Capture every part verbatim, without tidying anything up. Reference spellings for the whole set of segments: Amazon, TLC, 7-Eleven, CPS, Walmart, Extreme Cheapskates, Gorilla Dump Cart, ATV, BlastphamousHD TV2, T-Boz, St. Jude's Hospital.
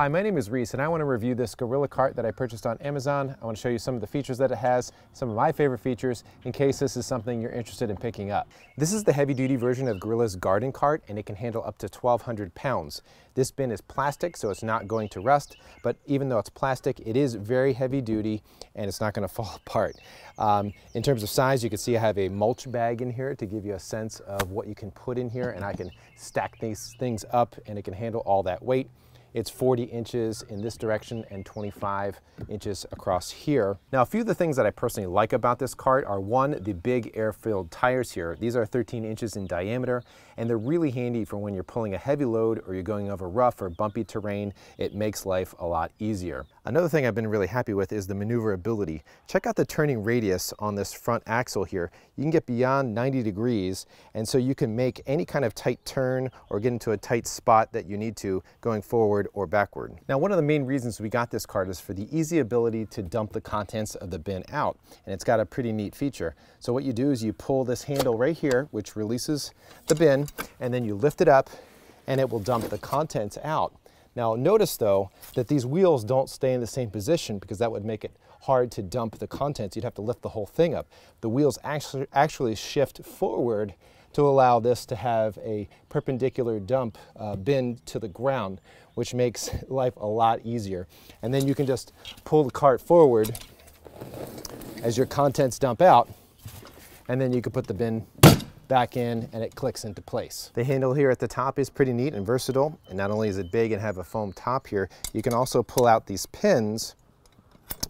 Hi, my name is Reese and I want to review this Gorilla cart that I purchased on Amazon. I want to show you some of the features that it has, some of my favorite features, in case this is something you're interested in picking up. This is the heavy-duty version of Gorilla's garden cart and it can handle up to twelve hundred pounds. This bin is plastic, so it's not going to rust, but even though it's plastic, it is very heavy-duty and it's not going to fall apart. Um, in terms of size, you can see I have a mulch bag in here to give you a sense of what you can put in here, and I can stack these things up and it can handle all that weight. It's forty inches in this direction and twenty-five inches across here. Now, a few of the things that I personally like about this cart are, one, the big air-filled tires here. These are thirteen inches in diameter, and they're really handy for when you're pulling a heavy load or you're going over rough or bumpy terrain. It makes life a lot easier. Another thing I've been really happy with is the maneuverability. Check out the turning radius on this front axle here. You can get beyond ninety degrees, and so you can make any kind of tight turn or get into a tight spot that you need to going forward or backward. Now, one of the main reasons we got this cart is for the easy ability to dump the contents of the bin out, and it's got a pretty neat feature. So what you do is you pull this handle right here, which releases the bin, and then you lift it up and it will dump the contents out. Now notice though that these wheels don't stay in the same position, because that would make it hard to dump the contents. You'd have to lift the whole thing up. The wheels actually, actually shift forward to allow this to have a perpendicular dump uh, bin to the ground, which makes life a lot easier. And then you can just pull the cart forward as your contents dump out, and then you can put the bin back in and it clicks into place. The handle here at the top is pretty neat and versatile, and not only is it big and have a foam top here, you can also pull out these pins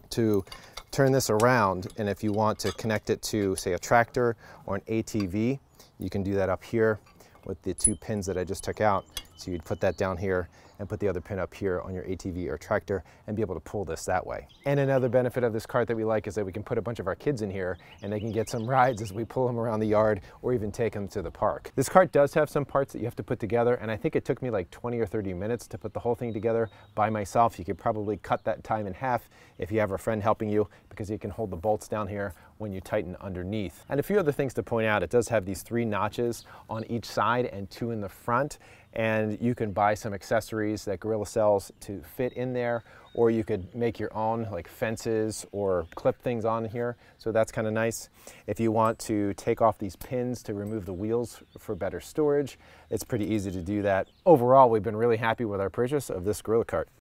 to turn this around, and if you want to connect it to, say, a tractor or an A T V, you can do that up here with the two pins that I just took out. So you'd put that down here and put the other pin up here on your A T V or tractor and be able to pull this that way. And another benefit of this cart that we like is that we can put a bunch of our kids in here and they can get some rides as we pull them around the yard or even take them to the park. This cart does have some parts that you have to put together, and I think it took me like twenty or thirty minutes to put the whole thing together by myself. You could probably cut that time in half if you have a friend helping you, because you can hold the bolts down here when you tighten underneath. And a few other things to point out, it does have these three notches on each side and two in the front, and you can buy some accessories that Gorilla sells to fit in there, or you could make your own, like fences or clip things on here, so that's kind of nice. If you want to take off these pins to remove the wheels for better storage, it's pretty easy to do that. Overall, we've been really happy with our purchase of this Gorilla cart.